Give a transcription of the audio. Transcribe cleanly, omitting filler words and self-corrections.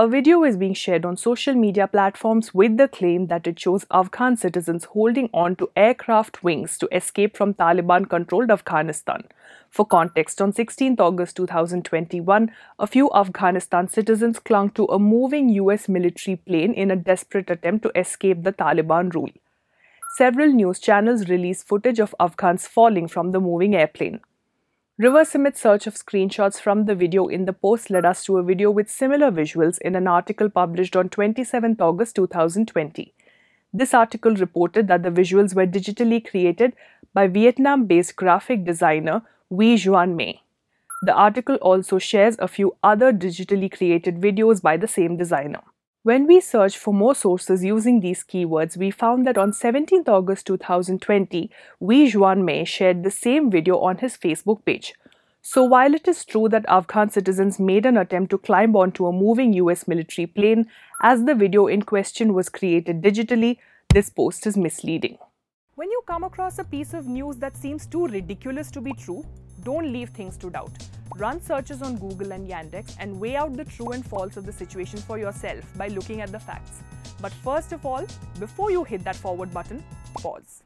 A video is being shared on social media platforms with the claim that it shows Afghan citizens holding on to aircraft wings to escape from Taliban-controlled Afghanistan. For context, on 16 August 2021, a few Afghanistan citizens clung to a moving US military plane in a desperate attempt to escape the Taliban rule. Several news channels released footage of Afghans falling from the moving airplane. Reverse image search of screenshots from the video in the post led us to a video with similar visuals in an article published on 27 August 2020. This article reported that the visuals were digitally created by Vietnam-based graphic designer Wei Zhuan Mei. The article also shares a few other digitally created videos by the same designer. When we searched for more sources using these keywords, we found that on 17 August 2020, Wei Zhuan Mei shared the same video on his Facebook page. So while it is true that Afghan citizens made an attempt to climb onto a moving US military plane, as the video in question was created digitally, this post is misleading. When you come across a piece of news that seems too ridiculous to be true, don't leave things to doubt. Run searches on Google and Yandex and weigh out the true and false of the situation for yourself by looking at the facts. But first of all, before you hit that forward button, pause.